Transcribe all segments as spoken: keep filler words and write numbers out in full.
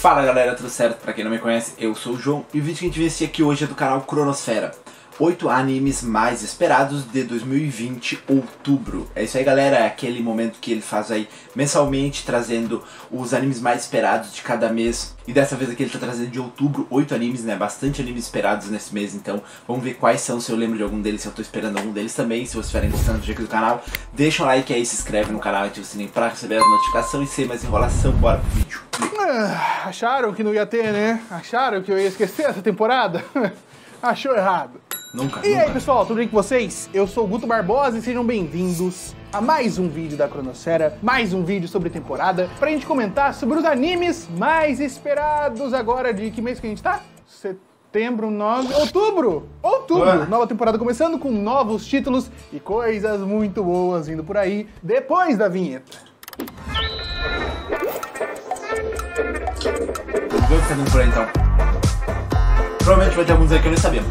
Fala galera, tudo certo? Pra quem não me conhece, eu sou o João e o vídeo que a gente vai assistir aqui hoje é do canal Cronosfera. oito animes mais esperados de dois mil e vinte, outubro. É isso aí galera, é aquele momento que ele faz aí mensalmente, trazendo os animes mais esperados de cada mês. E dessa vez aqui ele tá trazendo de outubro, oito animes, né, bastante animes esperados nesse mês. Então vamos ver quais são, se eu lembro de algum deles, se eu tô esperando algum deles também. Se vocês estiverem gostando do jeito do canal, deixa um like aí, se inscreve no canal, ativa o sininho pra receber as notificações. E sem mais enrolação, bora pro vídeo. ah, Acharam que não ia ter, né? Acharam que eu ia esquecer essa temporada? Achou errado. Nunca, e nunca. Aí pessoal, tudo bem com vocês? Eu sou o Guto Barbosa e sejam bem-vindos a mais um vídeo da Cronosfera, mais um vídeo sobre temporada, pra gente comentar sobre os animes mais esperados agora de que mês que a gente tá? Setembro, nove... Outubro! Outubro! Ué. Nova temporada começando com novos títulos e coisas muito boas vindo por aí depois da vinheta. Vê o que tá vindo por aí então. Provavelmente vai ter alguns aí que eu nem sabia.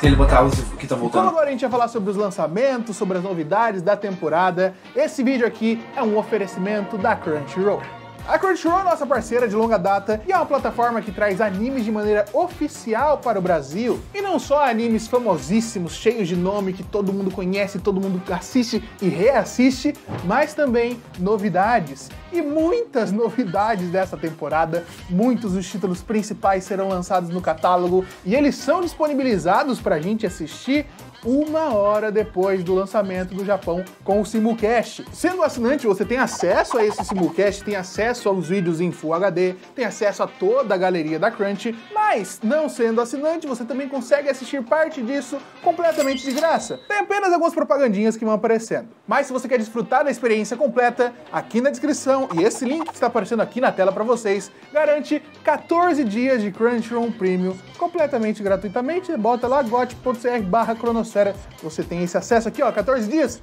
Se ele botar os que estão voltando. Então agora a gente vai falar sobre os lançamentos, sobre as novidades da temporada. Esse vídeo aqui é um oferecimento da Crunchyroll. A Crunchyroll é nossa parceira de longa data e é uma plataforma que traz animes de maneira oficial para o Brasil. E não só animes famosíssimos, cheios de nome, que todo mundo conhece, todo mundo assiste e reassiste, mas também novidades. E muitas novidades dessa temporada, muitos dos títulos principais serão lançados no catálogo e eles são disponibilizados para a gente assistir uma hora depois do lançamento do Japão com o simulcast. Sendo assinante, você tem acesso a esse simulcast, tem acesso aos vídeos em Full H D, tem acesso a toda a galeria da Crunchy, mas não sendo assinante, você também consegue assistir parte disso completamente de graça. Tem apenas algumas propagandinhas que vão aparecendo. Mas se você quer desfrutar da experiência completa, aqui na descrição, e esse link que está aparecendo aqui na tela para vocês, garante quatorze dias de Crunchyroll Premium completamente gratuitamente. Bota lá gote ponto c r barra cronosfera. Você tem esse acesso aqui, ó, quatorze dias.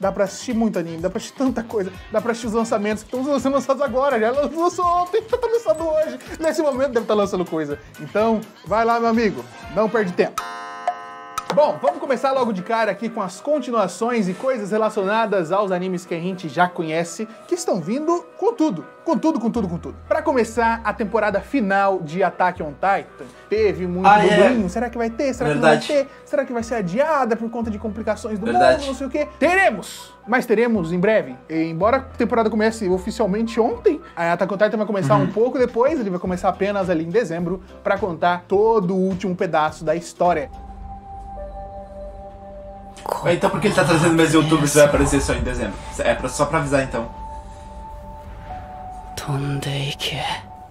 Dá pra assistir muito anime, dá pra assistir tanta coisa, dá pra assistir os lançamentos que estão sendo lançados agora, já lançou ontem, tá lançando hoje, nesse momento deve estar lançando coisa. Então, vai lá, meu amigo, não perde tempo. Bom, vamos começar logo de cara aqui com as continuações e coisas relacionadas aos animes que a gente já conhece, que estão vindo com tudo, com tudo, com tudo, com tudo. Pra começar, a temporada final de Attack on Titan teve muito ah, burburinho. É. Será que vai ter? Será Verdade. que não vai ter? Será que vai ser adiada por conta de complicações do Verdade. mundo, não sei o quê? Teremos! Mas teremos em breve. E, embora a temporada comece oficialmente ontem, a Attack on Titan vai começar uhum. um pouco depois, ele vai começar apenas ali em dezembro, pra contar todo o último pedaço da história. Então por que ele tá trazendo mais YouTube se vai aparecer só em dezembro? É pra, só pra avisar então.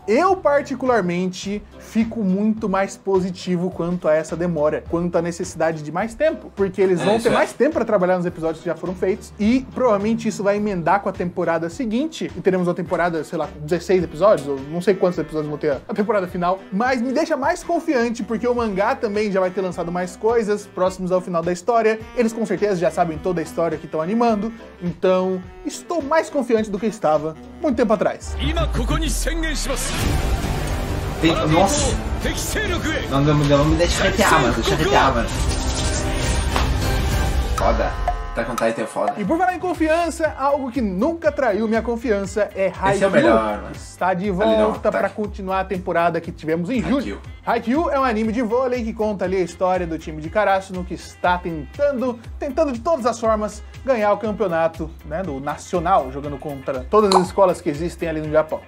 Eu particularmente fico muito mais positivo quanto a essa demora, quanto à necessidade de mais tempo, porque eles é, vão ter é. mais tempo pra trabalhar nos episódios que já foram feitos e provavelmente isso vai emendar com a temporada seguinte e teremos uma temporada, sei lá, dezesseis episódios, ou não sei quantos episódios vão ter a temporada final, mas me deixa mais confiante porque o mangá também já vai ter lançado mais coisas próximos ao final da história, eles com certeza já sabem toda a história que estão animando, então estou mais confiante do que estava muito tempo atrás. Tem, nossa! Não, não, não me deixa retear, mano. Deixa retear, mano. Foda. Tá com Titan é foda. E por falar em confiança, algo que nunca traiu minha confiança é Haikyuu. Esse é o melhor, mano. Está de volta para continuar a temporada que tivemos em julho. Haikyuu é um anime de vôlei que conta ali a história do time de Karasuno que está tentando, tentando de todas as formas, ganhar o campeonato, né, do nacional, jogando contra todas as escolas que existem ali no Japão.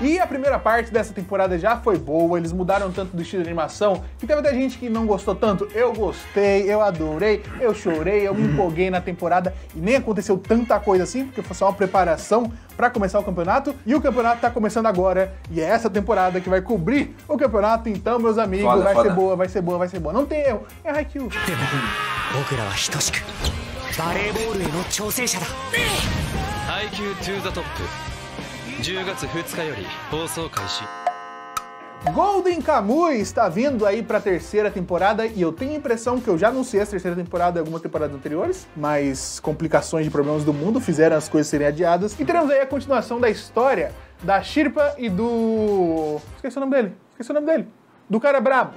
E a primeira parte dessa temporada já foi boa, eles mudaram tanto do estilo de animação que teve até gente que não gostou tanto. Eu gostei, eu adorei, eu chorei, eu me empolguei na temporada e nem aconteceu tanta coisa assim, porque foi só uma preparação pra começar o campeonato. E o campeonato tá começando agora, e é essa temporada que vai cobrir o campeonato, então, meus amigos, foda, vai foda. ser boa, vai ser boa, vai ser boa. Não tem erro, é Haikyuu. Golden Kamuy está vindo aí para a terceira temporada e eu tenho a impressão que eu já anunciei a terceira temporada em algumas temporadas anteriores, mas complicações de problemas do mundo fizeram as coisas serem adiadas e teremos aí a continuação da história da Shirpa e do... Esqueci o nome dele, esqueci o nome dele, do cara brabo.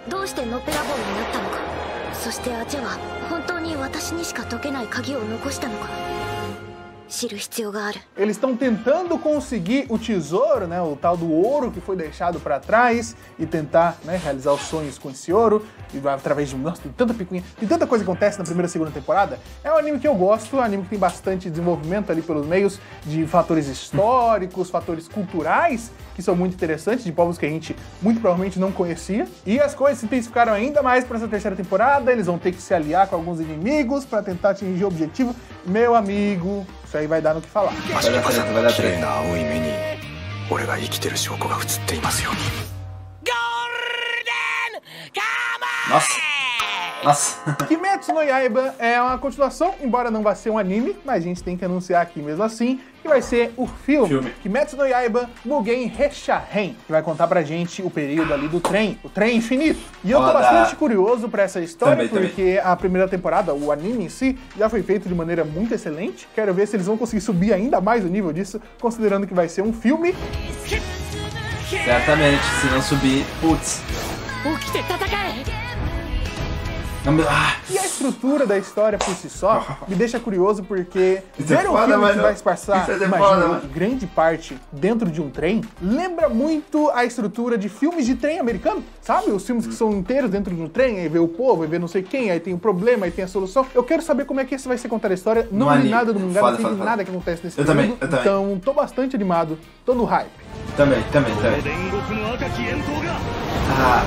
Eles estão tentando conseguir o tesouro, né, o tal do ouro que foi deixado para trás, e tentar, né, realizar os sonhos com esse ouro, e através de... Nossa, tem tanta picuinha, tem tanta coisa que acontece na primeira e segunda temporada. É um anime que eu gosto, é um anime que tem bastante desenvolvimento ali pelos meios de fatores históricos, fatores culturais, que são muito interessantes, de povos que a gente muito provavelmente não conhecia. E as coisas se intensificaram ainda mais para essa terceira temporada, eles vão ter que se aliar com alguns inimigos para tentar atingir o objetivo. Meu amigo, isso aí vai dar no que falar. Vai dar treta, vai dar treta. Golden Kamuy! Nossa! Nossa. Kimetsu no Yaiba é uma continuação, embora não vá ser um anime, mas a gente tem que anunciar aqui mesmo assim, que vai ser o filme, filme. Kimetsu no Yaiba Mugen Reshaen, que vai contar pra gente o período ali do trem, o trem infinito. E eu tô Olá. bastante curioso pra essa história, também, porque também. a primeira temporada, o anime em si, já foi feito de maneira muito excelente. Quero ver se eles vão conseguir subir ainda mais o nível disso, considerando que vai ser um filme. Certamente, se não subir, putz. E a estrutura da história por si só me deixa curioso, porque Isso ver é foda, um filme que vai se passar, é imagina, grande parte dentro de um trem, lembra muito a estrutura de filmes de trem americano, sabe? Os filmes hum. que são inteiros dentro de um trem, aí vê o povo, aí vê não sei quem, aí tem um problema, aí tem a solução. Eu quero saber como é que isso vai ser contada a história. Não li nada do mangá, não tem nada foda. que acontece nesse eu período, também, eu Então também. tô bastante animado, tô no hype. Também, também, também. Ah.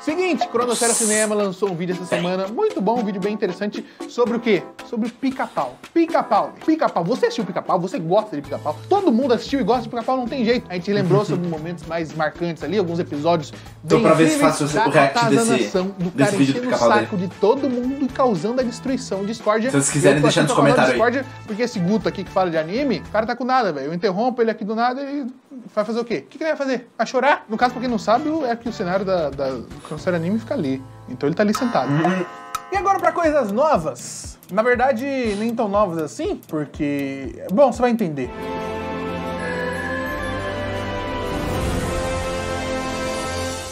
Seguinte, Cronosfera Cinema lançou um vídeo essa semana, muito bom, um vídeo bem interessante, sobre o quê? Sobre pica-pau. Pica-pau. Pica-pau. Você assistiu pica-pau? Você gosta de pica-pau? Todo mundo assistiu e gosta de pica-pau, não tem jeito. A gente lembrou sobre momentos mais marcantes ali, alguns episódios bem incríveis da catazanação do cara enchendo o saco de todo mundo e causando a destruição de discórdia. Se vocês quiserem deixar nos comentários aí. Porque esse Guto aqui que fala de anime, o cara tá com nada, velho. Eu interrompo ele aqui do nada e vai fazer o quê? O que ele vai fazer? Vai chorar? No caso, pra quem não sabe, é que o cenário da... da... O Cronosfera Anime fica ali, então ele tá ali sentado. Uhum. E agora pra coisas novas. Na verdade, nem tão novas assim, porque... Bom, você vai entender.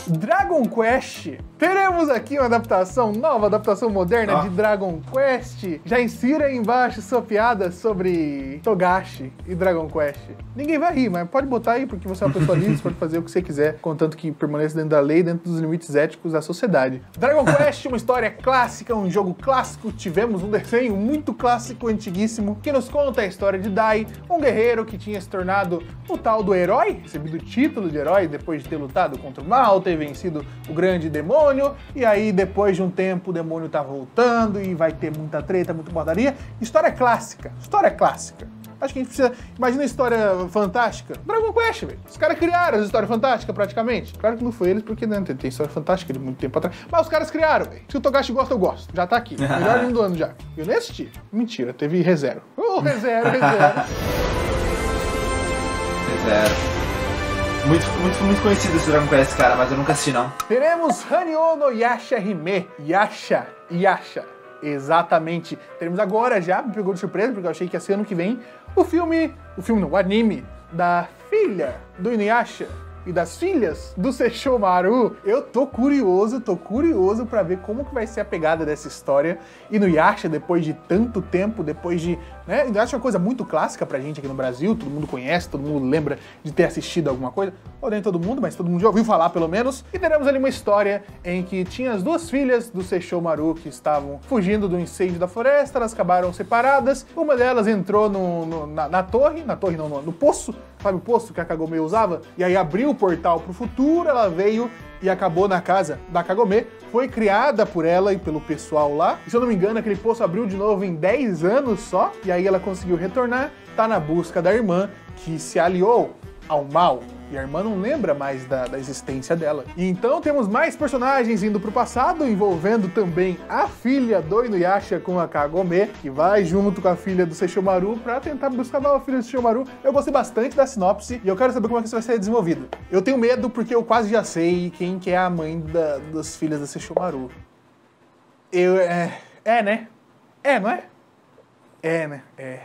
Dragon Quest. Teremos aqui uma adaptação nova, adaptação moderna ah. de Dragon Quest. Já insira aí embaixo sua piada sobre Togashi e Dragon Quest. Ninguém vai rir, mas pode botar aí, porque você é uma pessoa livre, você pode fazer o que você quiser, contanto que permaneça dentro da lei, dentro dos limites éticos da sociedade. Dragon Quest, uma história clássica, um jogo clássico. Tivemos um desenho muito clássico, antiguíssimo, que nos conta a história de Dai, um guerreiro que tinha se tornado o tal do herói, recebido o título de herói depois de ter lutado contra o mal, teve vencido o grande demônio, e aí depois de um tempo o demônio tá voltando e vai ter muita treta, muita bordaria. História clássica, história clássica. Acho que a gente precisa... Imagina a história fantástica. Dragon Quest, velho. Os caras criaram as histórias fantásticas, praticamente. Claro que não foi eles, porque não tem história fantástica de muito tempo atrás. Mas os caras criaram, velho. Se o Togashi gosta, eu gosto. Já tá aqui. Melhor anime do ano já. Eu nem assisti. Mentira, teve ReZero. Oh, ReZero, ReZero. ReZero. Muito, muito, muito conhecido esse Dragon Quest, cara, mas eu nunca assisti, não. Teremos Hanyo no Yasha Hime. Yasha, Yasha. Exatamente. Teremos agora já, me pegou de surpresa, porque eu achei que ia ser ano que vem, o filme, o filme não, o anime da filha do Inuyasha e das filhas do Sesshomaru. Eu tô curioso, tô curioso pra ver como que vai ser a pegada dessa história. E no Yasha, depois de tanto tempo, depois de... Né, Inuyasha é uma coisa muito clássica pra gente aqui no Brasil, todo mundo conhece, todo mundo lembra de ter assistido alguma coisa. Ou nem todo mundo, mas todo mundo já ouviu falar, pelo menos. E teremos ali uma história em que tinha as duas filhas do Sesshomaru que estavam fugindo do incêndio da floresta, elas acabaram separadas. Uma delas entrou no, no, na, na torre, na torre não, no, no poço, sabe o poço que a Kagome usava? E aí abriu o portal pro futuro, ela veio e acabou na casa da Kagome. Foi criada por ela e pelo pessoal lá. E, se eu não me engano, aquele poço abriu de novo em dez anos só. E aí ela conseguiu retornar, tá na busca da irmã, que se aliou ao mal. E a irmã não lembra mais da, da existência dela. E então temos mais personagens indo pro passado, envolvendo também a filha do Inuyasha com a Kagome, que vai junto com a filha do Sesshomaru pra tentar buscar a filha do Sesshomaru. Eu gostei bastante da sinopse e eu quero saber como é que isso vai ser desenvolvido. Eu tenho medo porque eu quase já sei quem que é a mãe da, das filhas do Sesshomaru. Eu... É, é, né? É, não é? É, né? É...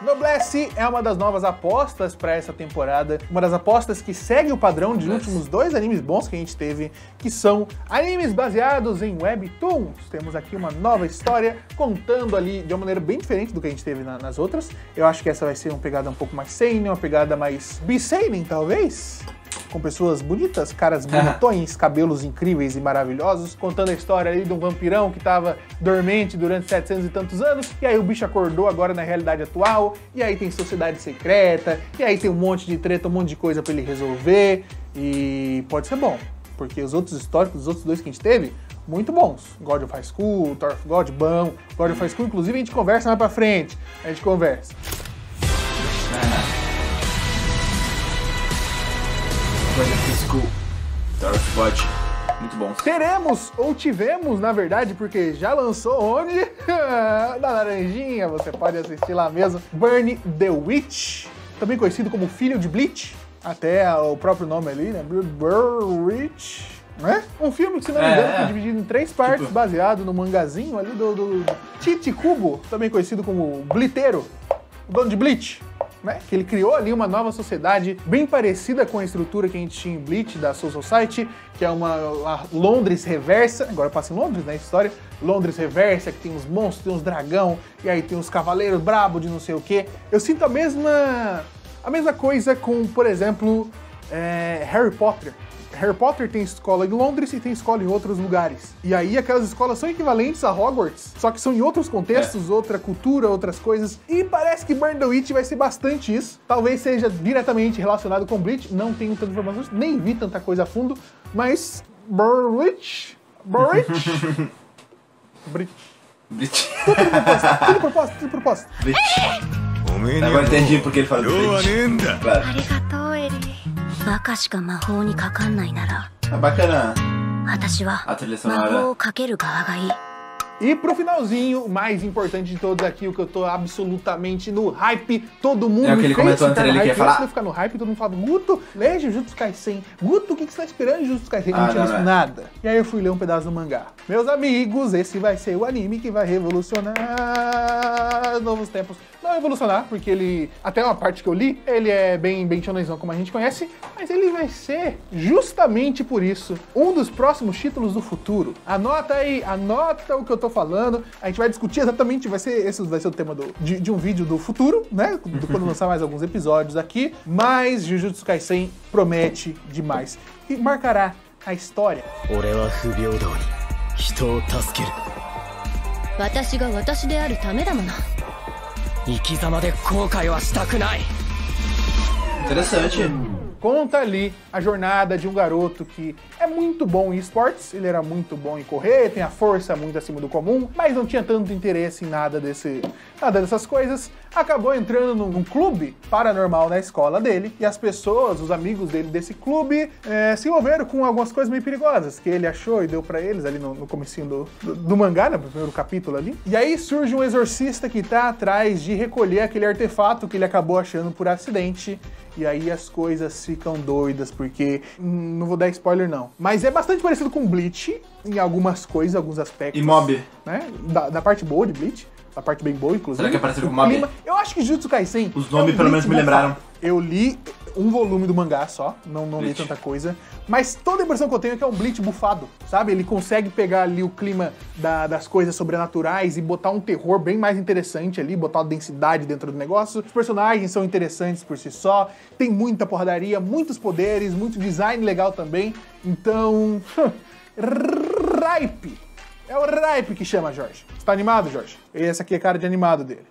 Noblesse é uma das novas apostas para essa temporada, uma das apostas que segue o padrão dos últimos dois animes bons que a gente teve, que são animes baseados em webtoons. Temos aqui uma nova história, contando ali de uma maneira bem diferente do que a gente teve na, nas outras. Eu acho que essa vai ser uma pegada um pouco mais seinen, uma pegada mais biseinen, talvez? Com pessoas bonitas, caras bonitões, cabelos incríveis e maravilhosos, contando a história ali de um vampirão que tava dormente durante setecentos e tantos anos, e aí o bicho acordou agora na realidade atual, e aí tem sociedade secreta, e aí tem um monte de treta, um monte de coisa pra ele resolver, e pode ser bom, porque os outros históricos, os outros dois que a gente teve, muito bons. God of High School, Thor of God, bom. God of High School, inclusive, a gente conversa mais pra frente. A gente conversa. Muito bom. Teremos, ou tivemos, na verdade, porque já lançou onde? Na Laranjinha, você pode assistir lá mesmo. Burn the Witch, também conhecido como Filho de Bleach, até o próprio nome ali, né? Burn the Witch. Né? Um filme que, se não me engano, é, foi dividido em três partes, tipo, baseado no mangazinho ali do, do Tite Kubo, também conhecido como Bliteiro, o dono de Bleach. Né? Que ele criou ali uma nova sociedade bem parecida com a estrutura que a gente tinha em Bleach, da Soul Society, que é uma Londres reversa, agora passa em Londres, né, história, Londres reversa, que tem uns monstros, tem uns dragão, e aí tem uns cavaleiros brabo de não sei o que. Eu sinto a mesma, a mesma coisa com, por exemplo, é, Harry Potter. Harry Potter tem escola em Londres e tem escola em outros lugares. E aí aquelas escolas são equivalentes a Hogwarts, só que são em outros contextos, é. outra cultura, outras coisas. E parece que Burn the Witch vai ser bastante isso. Talvez seja diretamente relacionado com Bleach, não tenho tantas informações, nem vi tanta coisa a fundo, mas Burn the Witch, Burn the Witch, Bleach. Bleach. Tudo propósito, tudo propósito, tudo propósito. Agora entendi porque ele fala do Bleach. Claro. Ah, bacana a trilha sonora. E pro finalzinho, o mais importante de todos aqui, o que eu tô absolutamente no hype, todo mundo é o que ele comentou antes, ele quer falar. Eu ficar no hype, todo mundo fala, Guto, lê Jujutsu Kaisen. Guto, o que, que você tá esperando de Jujutsu Kaisen? Ah, não tinha visto nada. E aí eu fui ler um pedaço do mangá. Meus amigos, esse vai ser o anime que vai revolucionar novos tempos. Não evolucionar, porque ele, até uma parte que eu li, ele é bem, bem shonenzão como a gente conhece, mas ele vai ser, justamente por isso, um dos próximos títulos do futuro. Anota aí, anota o que eu tô falando, a gente vai discutir exatamente, vai ser, esse vai ser o tema do, de, de um vídeo do futuro, né, do, quando lançar mais alguns episódios aqui, mas Jujutsu Kaisen promete demais, e marcará a história. Interessante. Conta ali a jornada de um garoto que é muito bom em esportes, ele era muito bom em correr, tem a força muito acima do comum, mas não tinha tanto interesse em nada, desse, nada dessas coisas. Acabou entrando num, num clube paranormal na escola dele, e as pessoas, os amigos dele desse clube, é, se envolveram com algumas coisas meio perigosas, que ele achou e deu pra eles ali no, no comecinho do, do, do mangá, né, no primeiro capítulo ali. E aí surge um exorcista que tá atrás de recolher aquele artefato que ele acabou achando por acidente, e aí as coisas ficam doidas, porque... Hum, não vou dar spoiler, não. Mas é bastante parecido com Bleach, em algumas coisas, alguns aspectos. E Mob. Né, da, da parte boa de Bleach. A parte bem boa, inclusive. Será que é parecido com o Mob? Eu acho que Jujutsu Kaisen... Os nomes, é um pelo menos, me lembraram. Eu li um volume do mangá só, não, não li tanta coisa. Mas toda a impressão que eu tenho é que é um Bleach bufado, sabe? Ele consegue pegar ali o clima da, das coisas sobrenaturais e botar um terror bem mais interessante ali, botar uma densidade dentro do negócio. Os personagens são interessantes por si só, tem muita porradaria, muitos poderes, muito design legal também. Então... Ripe! É o Ripe que chama, Jorge. Você tá animado, Jorge? Esse aqui é a cara de animado dele.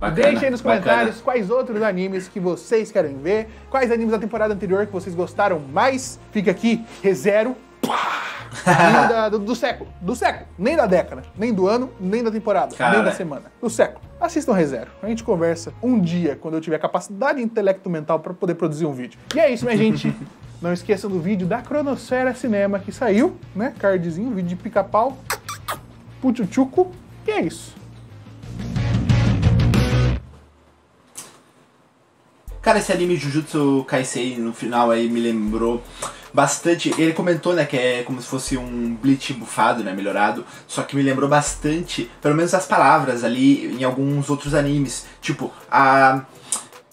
Bacana, deixa aí nos comentários bacana. Quais outros animes que vocês querem ver, quais animes da temporada anterior que vocês gostaram mais. Fica aqui, ReZero, da, do, do século, do século, nem da década, nem do ano, nem da temporada, cara, nem da semana, do século. Assistam ReZero, a gente conversa um dia, quando eu tiver capacidade intelecto mental para poder produzir um vídeo. E é isso, minha gente. Não esqueçam do vídeo da Cronosfera Cinema que saiu, né, cardzinho, vídeo de pica-pau, puchuchuco, e é isso. Cara, esse anime Jujutsu Kaisen no final aí me lembrou bastante. Ele comentou, né, que é como se fosse um Bleach bufado, né, melhorado. Só que me lembrou bastante, pelo menos as palavras ali, em alguns outros animes. Tipo, a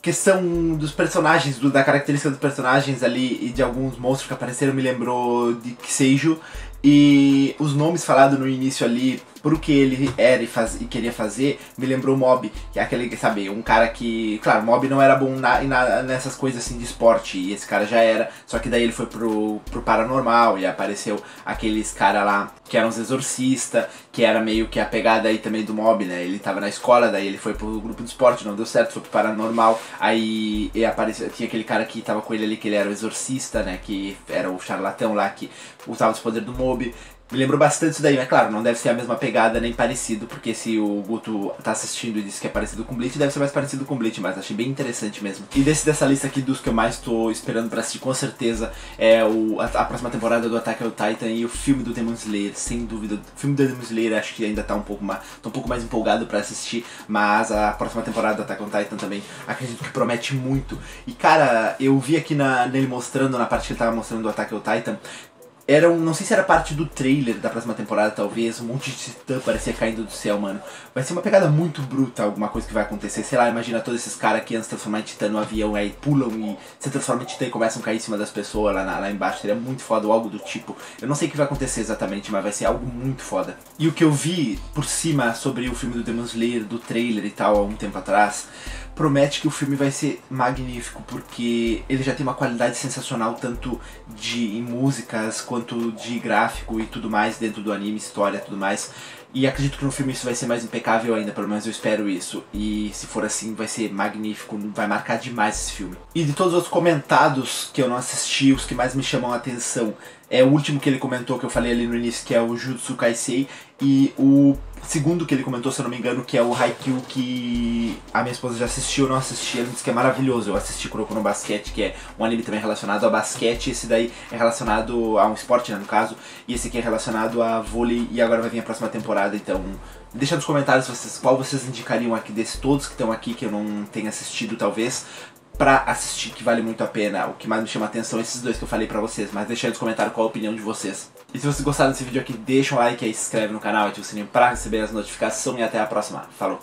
questão dos personagens, do, da característica dos personagens ali e de alguns monstros que apareceram me lembrou de Kiseiju. E os nomes falados no início ali, pro que ele era e, faz, e queria fazer, me lembrou Mob, que é aquele, sabe, um cara que... Claro, Mob não era bom na, na, nessas coisas assim de esporte, e esse cara já era. Só que daí ele foi pro, pro paranormal, e apareceu aqueles caras lá que eram os exorcistas, que era meio que a pegada aí também do Mob, né? Ele tava na escola, daí ele foi pro grupo de esporte, não deu certo, foi pro paranormal. Aí e apareceu, tinha aquele cara que tava com ele ali, que ele era o exorcista, né? Que era o charlatão lá, que usava os poderes do Mob. Me lembrou bastante isso daí, mas claro, não deve ser a mesma pegada nem parecido, porque se o Guto tá assistindo e disse que é parecido com Bleach, deve ser mais parecido com Bleach, mas achei bem interessante mesmo. E desse dessa lista aqui dos que eu mais tô esperando pra assistir, com certeza, é o, a, a próxima temporada do Attack on Titan e o filme do Demon Slayer, sem dúvida. O filme do Demon Slayer acho que ainda tá um pouco mais, tô um pouco mais empolgado pra assistir, mas a próxima temporada do Attack on Titan também acredito que promete muito. E cara, eu vi aqui na, nele mostrando, na parte que ele tava mostrando do Attack on Titan, era um, não sei se era parte do trailer da próxima temporada, talvez, um monte de titã parecia caindo do céu, mano. Vai ser uma pegada muito bruta, alguma coisa que vai acontecer. Sei lá, imagina todos esses caras que antes de transformar em titã no avião, aí pulam e se transformam em titã e começam a cair em cima das pessoas lá, na, lá embaixo. Seria muito foda ou algo do tipo. Eu não sei o que vai acontecer exatamente, mas vai ser algo muito foda. E o que eu vi por cima sobre o filme do Demon Slayer, do trailer e tal, há um tempo atrás, promete que o filme vai ser magnífico, porque ele já tem uma qualidade sensacional, tanto de em músicas quanto de gráfico e tudo mais dentro do anime, história e tudo mais. E acredito que no filme isso vai ser mais impecável ainda, pelo menos eu espero isso. E se for assim, vai ser magnífico, vai marcar demais esse filme. E de todos os comentados que eu não assisti, os que mais me chamam a atenção é o último que ele comentou, que eu falei ali no início, que é o Jujutsu Kaisen, e o segundo que ele comentou, se eu não me engano, que é o Haikyuu, que a minha esposa já assistiu, eu não assisti, ela disse que é maravilhoso. Eu assisti Kuroko no Basquete, que é um anime também relacionado a basquete, esse daí é relacionado a um esporte, né, no caso, e esse aqui é relacionado a vôlei, e agora vai vir a próxima temporada, então... Deixa nos comentários vocês, qual vocês indicariam aqui, desses todos que estão aqui, que eu não tenho assistido, talvez, pra assistir, que vale muito a pena. O que mais me chama a atenção é esses dois que eu falei pra vocês, mas deixa aí nos comentários qual a opinião de vocês. E se vocês gostaram desse vídeo aqui, deixa um like aí, se inscreve no canal, ativa o sininho pra receber as notificações e até a próxima. Falou!